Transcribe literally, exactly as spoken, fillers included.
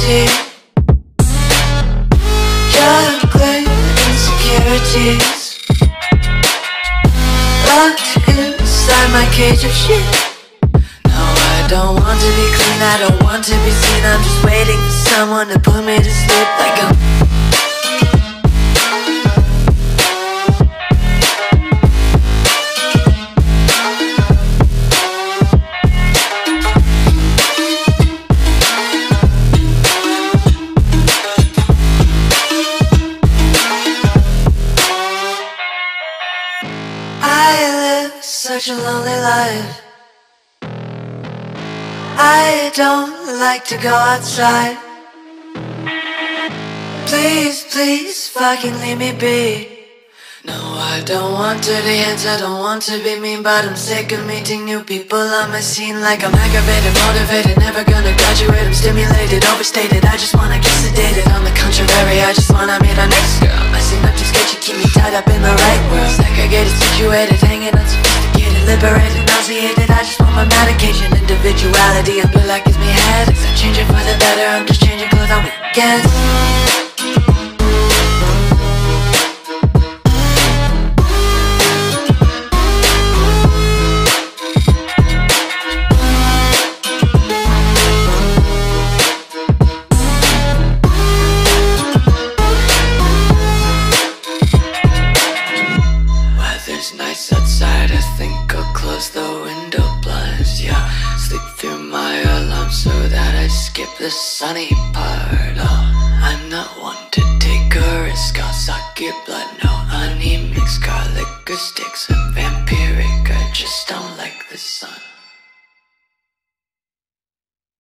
security. Dark cloud insecurities, locked inside my cage of shit. No, I don't want to be clean, I don't want to be seen. I'm just waiting for someone to put me to sleep like a such a lonely life. I don't like to go outside. Please, please fucking leave me be. No, I don't want dirty hands, I don't want to be mean, but I'm sick of meeting new people on my scene. Like I'm aggravated, motivated, never gonna graduate. I'm stimulated, overstated, I just wanna get sedated. On the contrary, I just wanna meet our next girl. I seem up to sketchy, keep me tied up in the right world. Segregated, situated, hanging on some. Liberated, nauseated, I just want my medication. Individuality, and black gives me headaches. I'm changing for the better, I'm just changing clothes on weekends. Weather's nice outside, I think close the window blinds, yeah. Sleep through my alarm so that I skip the sunny part. Oh, I'm not one to take a risk. I'll suck your blood, no honey mix. Got liquor sticks, I'm vampiric. I just don't like the sun.